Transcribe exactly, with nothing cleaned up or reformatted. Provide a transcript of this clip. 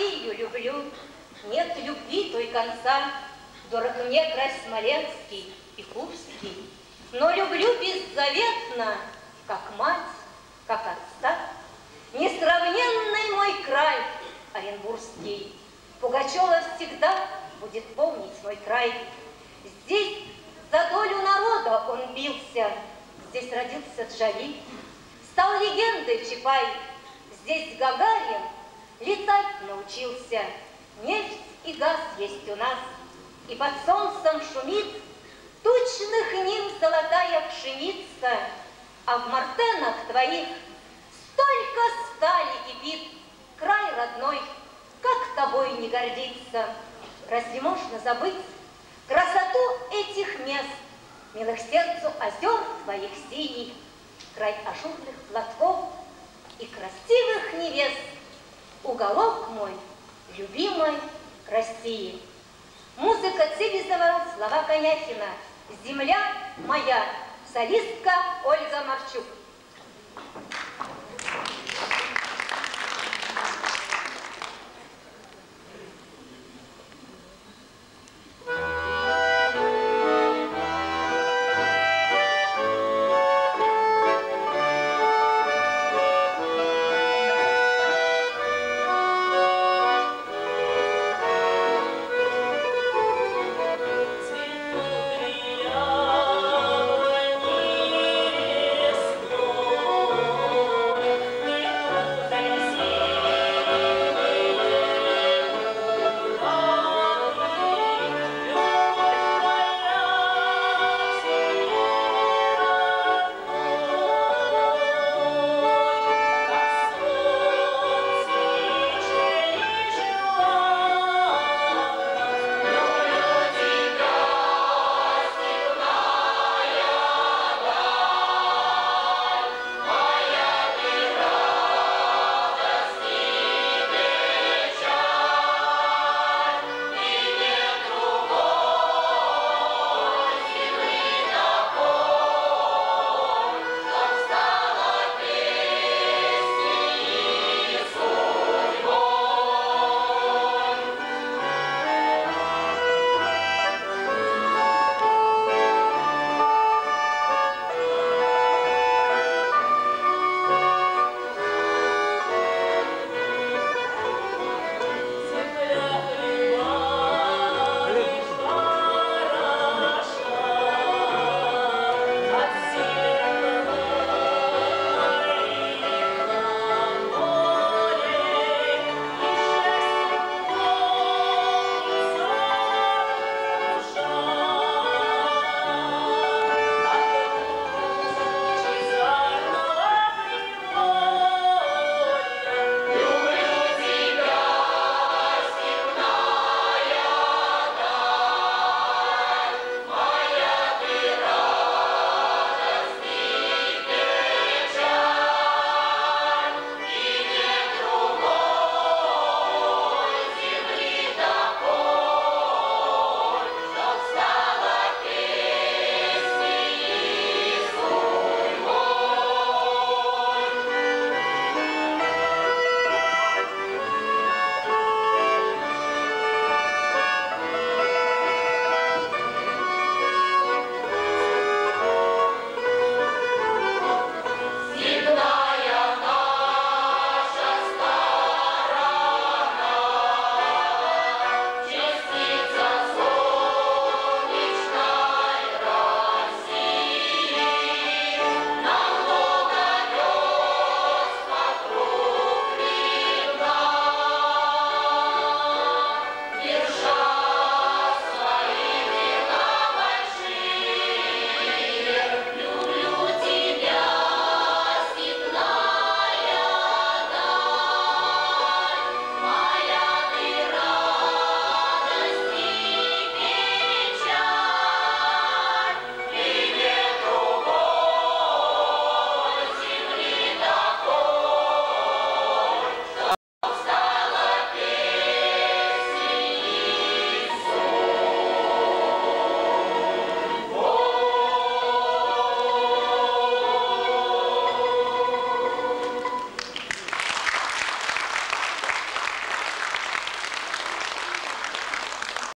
Россию люблю, нет любви той конца, дорог мне край Смоленский и Курский, но люблю беззаветно, как мать, как отца, несравненный мой край оренбургский. Пугачева всегда будет помнить свой край. Здесь за долю народа он бился, здесь родился Джали, стал легендой Чипай, здесь Гагарин летать научился. Нефть и газ есть у нас, и под солнцем шумит тучных ним золотая пшеница, а в мартенах твоих столько стали кипит. Край родной, как тобой не гордиться? Разве можно забыть красоту этих мест, милых сердцу озер твоих синих, край ажурных платков и красивых невест, уголок мой любимой России. Музыка Цибизова, слова Коняхина. Земля моя, солистка Ольга Марчук.